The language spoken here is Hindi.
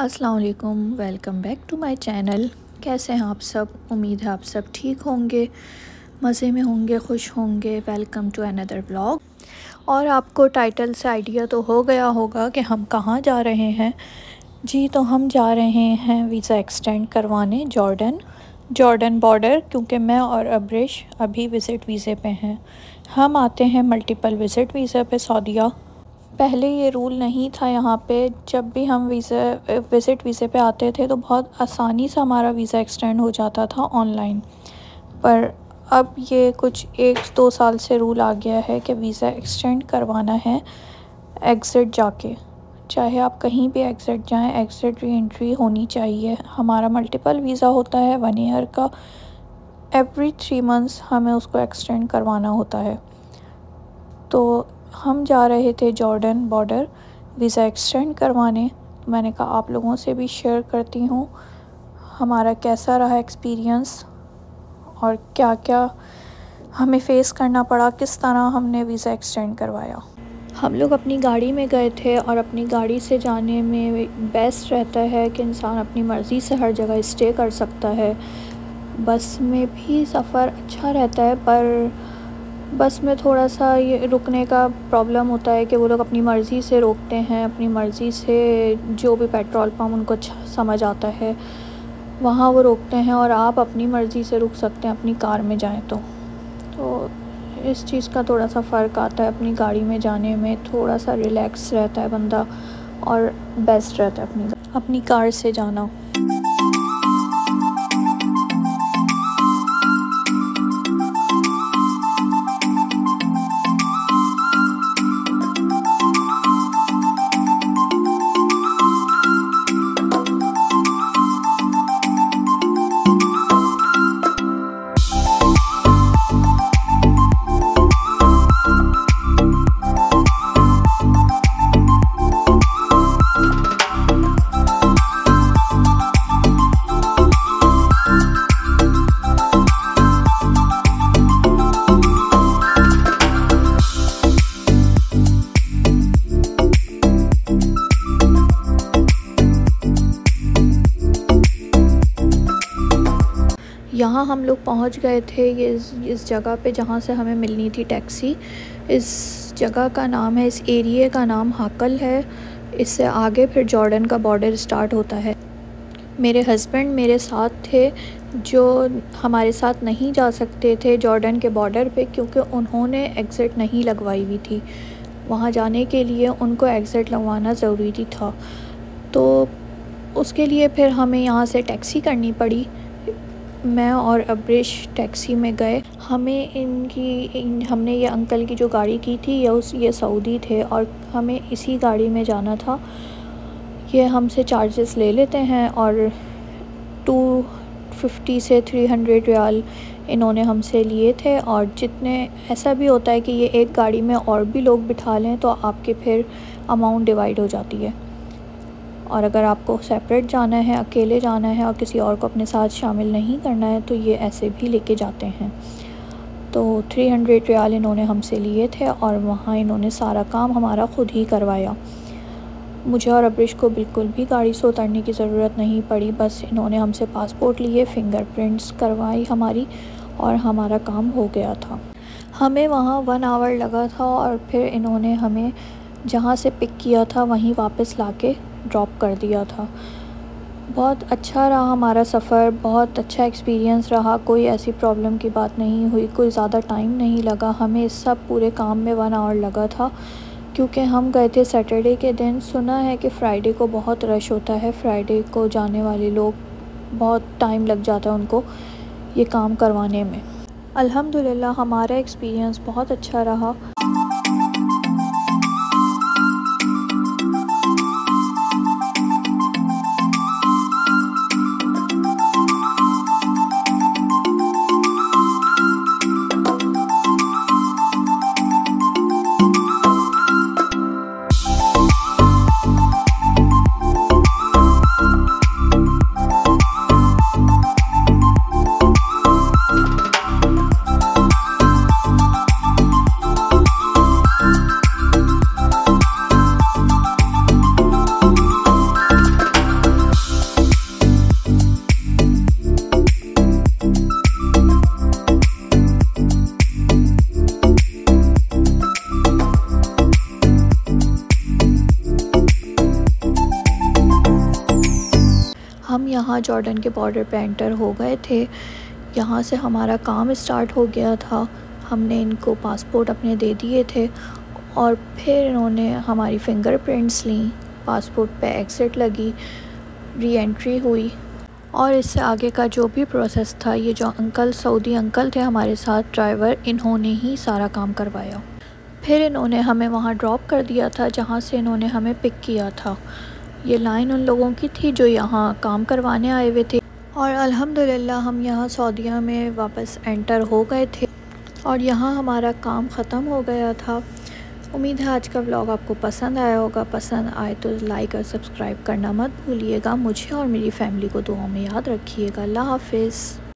अस्सलाम वालेकुम, welcome back to my channel. कैसे हैं आप सब? उम्मीद है आप सब ठीक होंगे, मज़े में होंगे, खुश होंगे। Welcome to another vlog. और आपको टाइटल से आइडिया तो हो गया होगा कि हम कहाँ जा रहे हैं। जी तो हम जा रहे हैं वीज़ा एक्सटेंड करवाने जॉर्डन बॉर्डर, क्योंकि मैं और अब्रिश अभी विज़िट वीज़े पर हैं। हम आते हैं मल्टीपल विज़िट वीज़ा पर सऊदीया। पहले ये रूल नहीं था यहाँ पे। जब भी हम विज़िट वीज़े पे आते थे तो बहुत आसानी से हमारा वीज़ा एक्सटेंड हो जाता था ऑनलाइन। पर अब ये कुछ 1-2 साल से रूल आ गया है कि वीज़ा एक्सटेंड करवाना है एग्ज़िट जाके, चाहे आप कहीं भी एग्ज़िट जाएं, एग्ज़िट री एंट्री होनी चाहिए। हमारा मल्टीपल वीज़ा होता है 1 ईयर का, एवरी 3 मंथ्स हमें उसको एक्सटेंड करवाना होता है। तो हम जा रहे थे जॉर्डन बॉर्डर वीज़ा एक्सटेंड करवाने। मैंने कहा आप लोगों से भी शेयर करती हूँ हमारा कैसा रहा एक्सपीरियंस और क्या क्या हमें फ़ेस करना पड़ा, किस तरह हमने वीज़ा एक्सटेंड करवाया। हम लोग अपनी गाड़ी में गए थे और अपनी गाड़ी से जाने में बेस्ट रहता है कि इंसान अपनी मर्ज़ी से हर जगह स्टे कर सकता है। बस में भी सफ़र अच्छा रहता है, पर बस में थोड़ा सा ये रुकने का प्रॉब्लम होता है कि वो लोग अपनी मर्ज़ी से रोकते हैं, अपनी मर्ज़ी से जो भी पेट्रोल पम्प उनको अच्छा समझ आता है वहाँ वो रोकते हैं, और आप अपनी मर्ज़ी से रुक सकते हैं अपनी कार में जाएं। तो इस चीज़ का थोड़ा सा फ़र्क आता है। अपनी गाड़ी में जाने में थोड़ा सा रिलैक्स रहता है बंदा, और बेस्ट रहता है अपनी कार से जाना। यहाँ हम लोग पहुँच गए थे ये इस जगह पे जहाँ से हमें मिलनी थी टैक्सी। इस जगह का नाम है, इस एरिए का नाम हाकल है। इससे आगे फिर जॉर्डन का बॉर्डर स्टार्ट होता है। मेरे हस्बैंड मेरे साथ थे, जो हमारे साथ नहीं जा सकते थे जॉर्डन के बॉर्डर पे, क्योंकि उन्होंने एग्ज़िट नहीं लगवाई हुई थी। वहाँ जाने के लिए उनको एग्ज़िट लगवाना ज़रूरी था, तो उसके लिए फिर हमें यहाँ से टैक्सी करनी पड़ी। मैं और अब्रिश टैक्सी में गए। हमें हमने ये अंकल की जो गाड़ी की थी ये सऊदी थे, और हमें इसी गाड़ी में जाना था। ये हमसे चार्जेस ले लेते हैं, और 250 से 300 रियाल इन्होंने हमसे लिए थे। और जितने ऐसा भी होता है कि ये एक गाड़ी में और भी लोग बिठा लें तो आपके फिर अमाउंट डिवाइड हो जाती है, और अगर आपको सेपरेट जाना है, अकेले जाना है और किसी और को अपने साथ शामिल नहीं करना है तो ये ऐसे भी लेके जाते हैं। तो 300 रियाल इन्होंने हमसे लिए थे, और वहाँ इन्होंने सारा काम हमारा ख़ुद ही करवाया। मुझे और अब्रिश को बिल्कुल भी गाड़ी से उतरने की ज़रूरत नहीं पड़ी। बस इन्होंने हमसे पासपोर्ट लिए, फिंगरप्रिंट्स करवाई हमारी, और हमारा काम हो गया था। हमें वहाँ 1 आवर लगा था, और फिर इन्होंने हमें जहाँ से पिक किया था वहीं वापस लाके ड्रॉप कर दिया था। बहुत अच्छा रहा हमारा सफ़र, बहुत अच्छा एक्सपीरियंस रहा। कोई ऐसी प्रॉब्लम की बात नहीं हुई, कोई ज़्यादा टाइम नहीं लगा। हमें इस सब पूरे काम में 1 आवर लगा था, क्योंकि हम गए थे सैटरडे के दिन। सुना है कि फ्राइडे को बहुत रश होता है, फ्राइडे को जाने वाले लोग बहुत टाइम लग जाता है उनको ये काम करवाने में। अल्हम्दुलिल्लाह हमारा एक्सपीरियंस बहुत अच्छा रहा। यहाँ जॉर्डन के बॉर्डर पे एंटर हो गए थे। यहाँ से हमारा काम स्टार्ट हो गया था। हमने इनको पासपोर्ट अपने दे दिए थे और फिर इन्होंने हमारी फिंगरप्रिंट्स ली। पासपोर्ट पे एग्ज़िट लगी, री एंट्री हुई और इससे आगे का जो भी प्रोसेस था, ये जो अंकल सऊदी अंकल थे हमारे साथ ड्राइवर, इन्होंने ही सारा काम करवाया। फिर इन्होंने हमें वहाँ ड्रॉप कर दिया था जहाँ से इन्होंने हमें पिक किया था। ये लाइन उन लोगों की थी जो यहाँ काम करवाने आए हुए थे और अल्हम्दुलिल्लाह हम यहाँ सऊदीया में वापस एंटर हो गए थे और यहाँ हमारा काम ख़त्म हो गया था। उम्मीद है आज का व्लॉग आपको पसंद आया होगा। पसंद आए तो लाइक और सब्सक्राइब करना मत भूलिएगा। मुझे और मेरी फैमिली को दुआ में याद रखिएगा। अल्लाह हाफिज़।